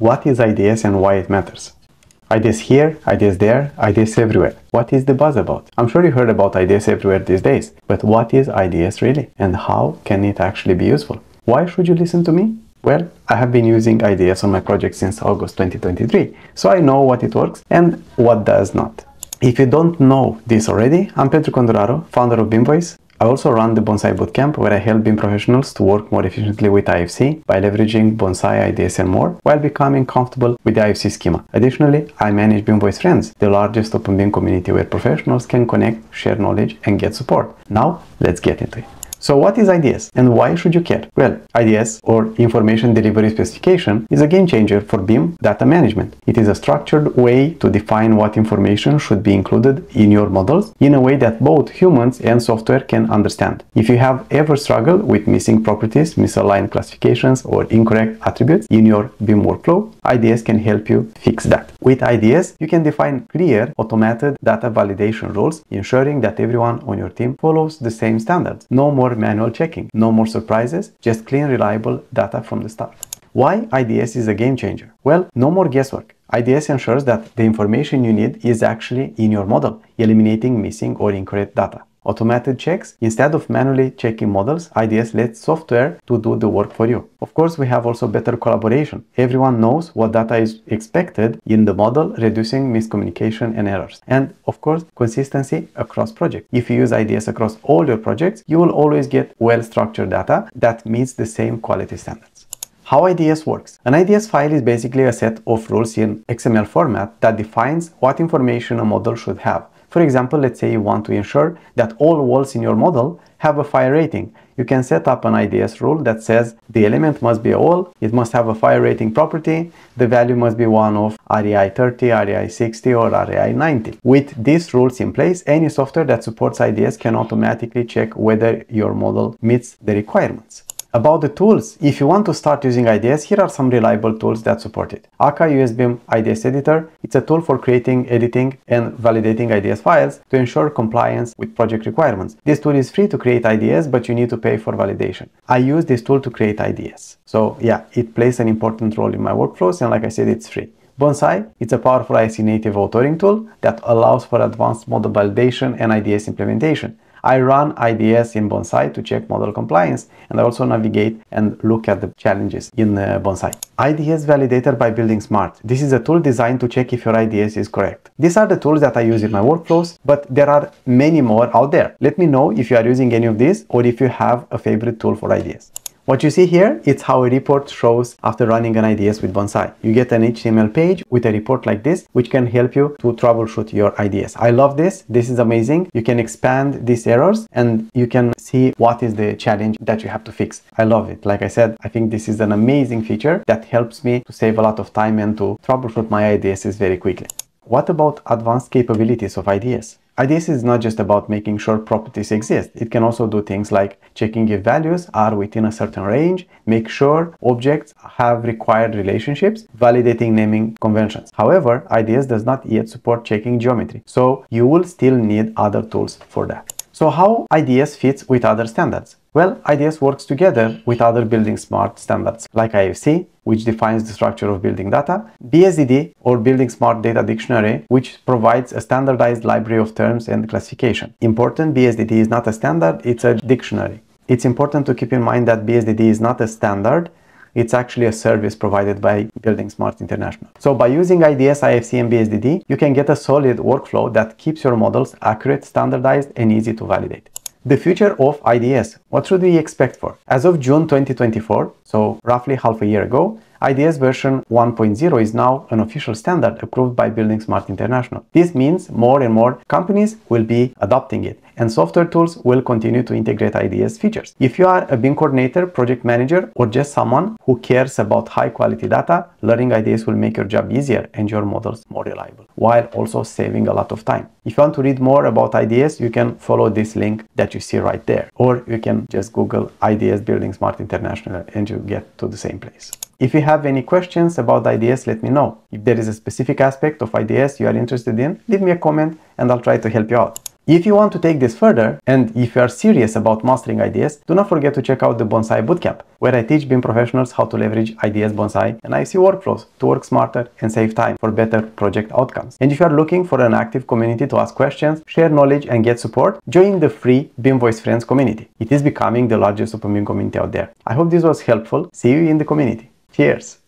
What is IDS and why it matters? IDS here, IDS there, IDS everywhere. What is the buzz about? I'm sure you heard about IDS everywhere these days, but what is IDS really? And how can it actually be useful? Why should you listen to me? Well, I have been using IDS on my project since August 2023, so I know what it works and what does not. If you don't know this already, I'm Pedro Condoraro, founder of BIMvoice. I also run the Bonsai Bootcamp, where I help BIM professionals to work more efficiently with IFC by leveraging Bonsai, IDS and more, while becoming comfortable with the IFC schema. Additionally, I manage BIMvoice Friends, the largest openBIM community where professionals can connect, share knowledge and get support. Now, let's get into it. So what is IDS and why should you care? Well, IDS, or Information Delivery Specification, is a game changer for BIM data management. It is a structured way to define what information should be included in your models in a way that both humans and software can understand. If you have ever struggled with missing properties, misaligned classifications, or incorrect attributes in your BIM workflow, IDS can help you fix that. With IDS, you can define clear, automated data validation rules, ensuring that everyone on your team follows the same standards. No more manual checking, no more surprises, just clean, reliable data from the start. Why IDS is a game changer? Well, no more guesswork. IDS ensures that the information you need is actually in your model, eliminating missing or incorrect data. Automated checks. Instead of manually checking models, IDS lets software to do the work for you. Of course, we have also better collaboration. Everyone knows what data is expected in the model, reducing miscommunication and errors. And of course, consistency across projects. If you use IDS across all your projects, you will always get well-structured data that meets the same quality standards. How IDS works. An IDS file is basically a set of rules in XML format that defines what information a model should have. For example, let's say you want to ensure that all walls in your model have a fire rating. You can set up an IDS rule that says the element must be a wall, it must have a fire rating property, the value must be one of REI 30, REI 60 or REI 90. With these rules in place, any software that supports IDS can automatically check whether your model meets the requirements. About the tools, if you want to start using IDS, here are some reliable tools that support it. Aka USB-M IDS Editor, it's a tool for creating, editing and validating IDS files to ensure compliance with project requirements. This tool is free to create IDS, but you need to pay for validation. I use this tool to create IDS. So yeah, it plays an important role in my workflows and like I said, it's free. Bonsai, it's a powerful IFC native authoring tool that allows for advanced model validation and IDS implementation. I run IDS in Bonsai to check model compliance, and I also navigate and look at the challenges in Bonsai. IDS Validator by BuildingSMART. This is a tool designed to check if your IDS is correct. These are the tools that I use in my workflows, but there are many more out there. Let me know if you are using any of these or if you have a favorite tool for IDS. What you see here is how a report shows after running an IDS with Bonsai. You get an HTML page with a report like this, which can help you to troubleshoot your IDS. I love this. This is amazing. You can expand these errors and you can see what is the challenge that you have to fix. I love it. Like I said, I think this is an amazing feature that helps me to save a lot of time and to troubleshoot my IDSs very quickly. What about advanced capabilities of IDS? IDS is not just about making sure properties exist. It can also do things like checking if values are within a certain range, make sure objects have required relationships, validating naming conventions. However, IDS does not yet support checking geometry, so you will still need other tools for that. So how IDS fits with other standards? Well, IDS works together with other building smart standards like IFC, which defines the structure of building data, BSDD or Building Smart Data Dictionary, which provides a standardized library of terms and classification. Important, BSDD is not a standard, it's a dictionary. It's important to keep in mind that BSDD is not a standard, it's actually a service provided by BuildingSMART International. So by using IDS, IFC and BSDD, you can get a solid workflow that keeps your models accurate, standardized and easy to validate. The future of IDS. What should we expect for? As of June 2024, so roughly half a year ago, IDS version 1.0 is now an official standard approved by BuildingSMART International. This means more and more companies will be adopting it and software tools will continue to integrate IDS features. If you are a BIM coordinator, project manager, or just someone who cares about high quality data, learning IDS will make your job easier and your models more reliable, while also saving a lot of time. If you want to read more about IDS, you can follow this link that you see right there, or you can just Google IDS BuildingSMART International and you get to the same place. If you have any questions about IDS, let me know. If there is a specific aspect of IDS you are interested in, leave me a comment and I'll try to help you out. If you want to take this further, and if you are serious about mastering IDS, do not forget to check out the Bonsai Bootcamp, where I teach BIM professionals how to leverage IDS Bonsai and IFC workflows to work smarter and save time for better project outcomes. And if you are looking for an active community to ask questions, share knowledge and get support, join the free BIMvoice Friends community. It is becoming the largest OpenBIM community out there. I hope this was helpful. See you in the community. Cheers!